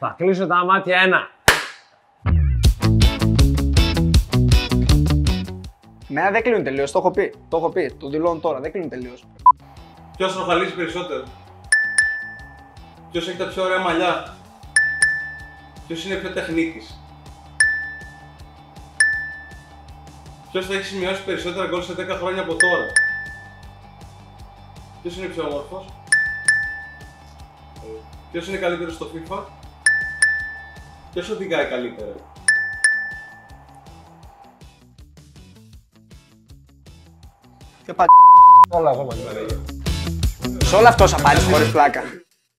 Θα κλείσω τα μάτια ένα. Ναι, δεν κλείνουν τελείως, το έχω πει. Το έχω πει, το δηλώνω τώρα, δεν κλείνουν τελείως. Ποιος νοχαλίζει περισσότερο? Ποιος έχει τα πιο ωραία μαλλιά? Ποιος είναι πιο τεχνίτης? Ποιος θα έχει σημειώσει περισσότερα γκολ σε 10 χρόνια από τώρα? Ποιος είναι πιο όμορφος? Ποιος είναι καλύτερος στο FIFA? Ποιος οδηγάει καλύτερα? Και όλα εγώ μαζί. Σε όλο αυτό απάντησε χωρίς πλάκα.